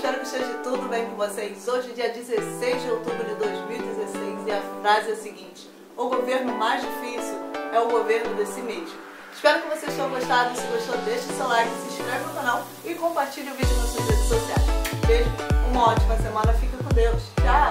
espero que esteja tudo bem com vocês. Hoje, dia 16 de outubro de 2016, e a frase é a seguinte: o governo mais difícil é o governo de si mesmo. Espero que vocês tenham gostado. Se gostou, deixe seu like, se inscreve no canal e compartilhe o vídeo nas suas redes sociais. Beijo, uma ótima semana, fica com Deus, tchau!